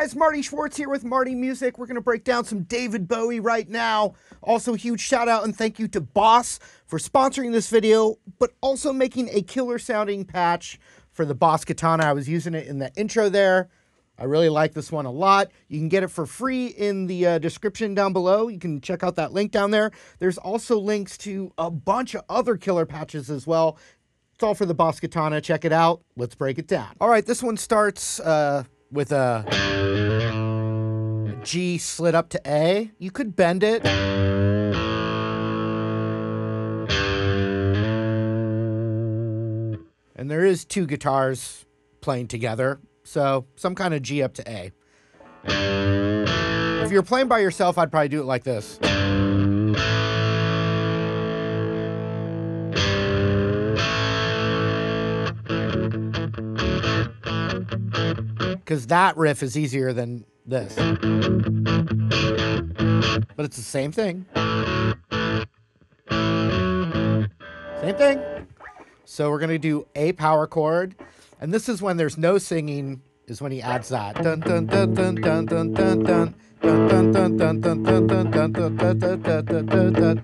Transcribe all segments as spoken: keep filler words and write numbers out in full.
guys, Marty Schwartz here with Marty Music. We're going to break down some David Bowie right now. Also, huge shout out and thank you to Boss for sponsoring this video, but also making a killer sounding patch for the Boss Katana. I was using it in the intro there. I really like this one a lot. You can get it for free in the uh, description down below. You can check out that link down there. There's also links to a bunch of other killer patches as well. It's all for the Boss Katana. Check it out. Let's break it down. All right, this one starts uh, with a G slid up to A. You could bend it. And there is two guitars playing together, so some kind of G up to A. If you're playing by yourself, I'd probably do it like this. Because that riff is easier than this. But it's the same thing. Same thing. So we're going to do a power chord. And this is when there's no singing, is when he adds that. Dun dun dun dun dun dun dun dun dun dun dun dun dun dun dun dun dun dun dun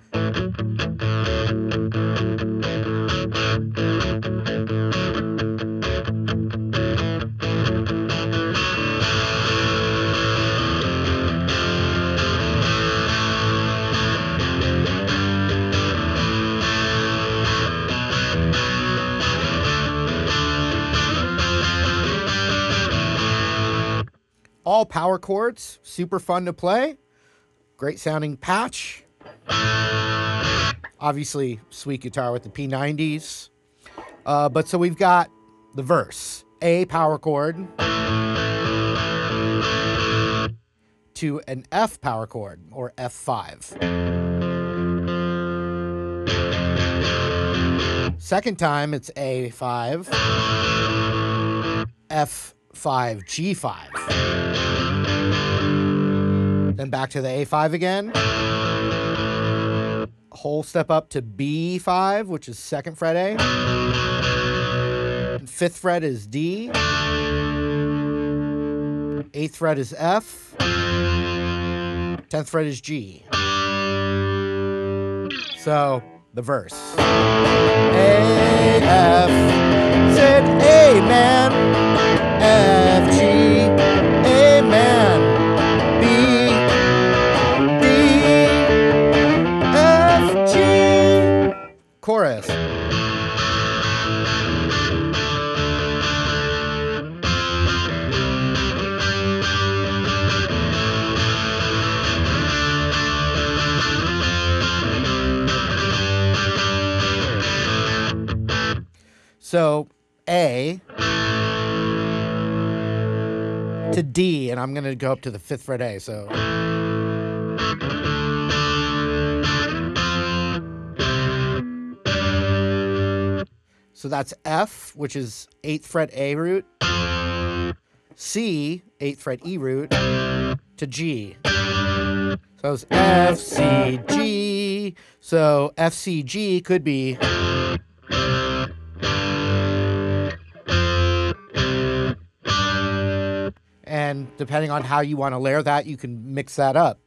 All power chords, super fun to play. Great sounding patch. Obviously, sweet guitar with the P nineties. Uh, but so we've got the verse, A power chord to an F power chord, or F five. Second time, it's A five, F five, G five. Then back to the A five again. Whole step up to B five, which is second fret A. And fifth fret is D. Eighth fret is F. Tenth fret is G. So, the verse. A, F, said A, man. F, G, A, man. Chorus. So A to D, and I'm going to go up to the fifth fret A, so... So that's F, which is eighth fret A root, C, eighth fret E root, to G. So it was F, C, G. So F, C, G could be... And depending on how you want to layer that, you can mix that up.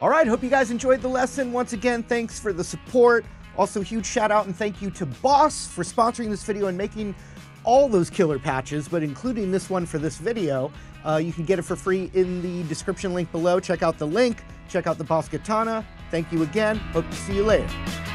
All right, hope you guys enjoyed the lesson. Once again, thanks for the support. Also, huge shout out and thank you to Boss for sponsoring this video and making all those killer patches, but including this one for this video. Uh, you can get it for free in the description link below. Check out the link, check out the Boss Katana. Thank you again, hope to see you later.